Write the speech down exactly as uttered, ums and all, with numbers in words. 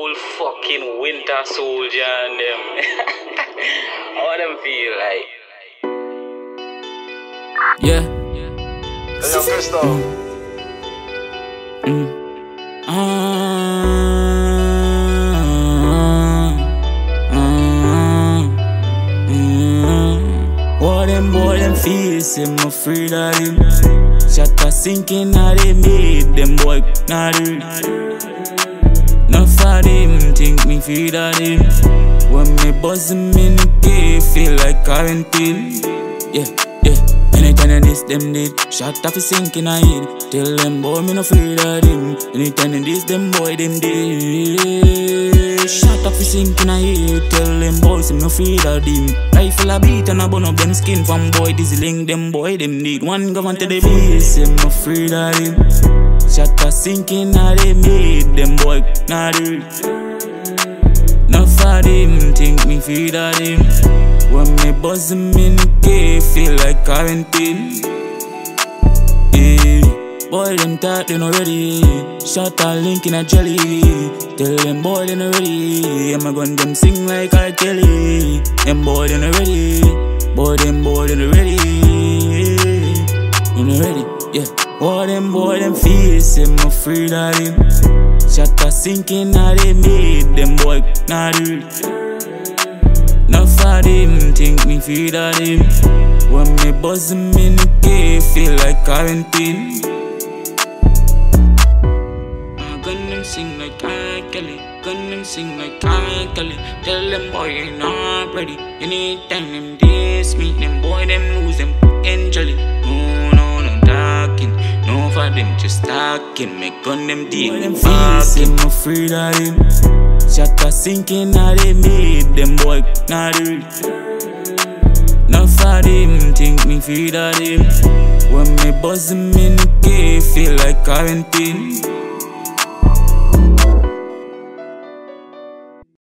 whole fucking Winter Soldier and them. How them feel like? Yeah. Hey, yo, Crystal. Mm. Mm. Mm. Mm. What them boy them feel? Say I'm afraid of him. Shot a sinking how they made them boy not do. Enough of them think me feed of them. When me buzzin' me nicky feel like quarantine. Yeah, yeah. Anytime I diss them did, shot off a sinking I hid. Tell them boy me no feed of them. Anytime I diss them boy them did, shot off a sinking I hid. Tell them boys I'm no feed of them. Rifle a beat and I burn up them skin from boy dizzling them boy them did. One govern to the base, I'm no feed of them. Shot a sinking how they made them boy not do. Enough of them think me feed of them. When me buzzin' me nicky feel like quarantine. Yeah. Boy them talk they no ready. Shot a link in a jelly. Tell them boy they no ready. I'm a gun them sing like R. Kelly. Them boy they no ready. Boy them boy they no ready. You no ready, yeah. All them boy them feel, say I'm afraid of them. Shot a sinking how they made them boy not do. Enough of them think me feed of them. When me buzzin' me nicky feel like quarantine. Gun them sing like R. Kelly. Gun them sing like R. Kelly. Tell them boy they not ready. Anytime them diss me, them boy them lose them f***ing jolly. No, no, no talking. Them just talking, me gun them deep. Boy, them feels I'm afraid of them. Shot a sinking how they made them boy not do. Enough of them think me feed of them. When me buzzin' me nicky feel like quarantine.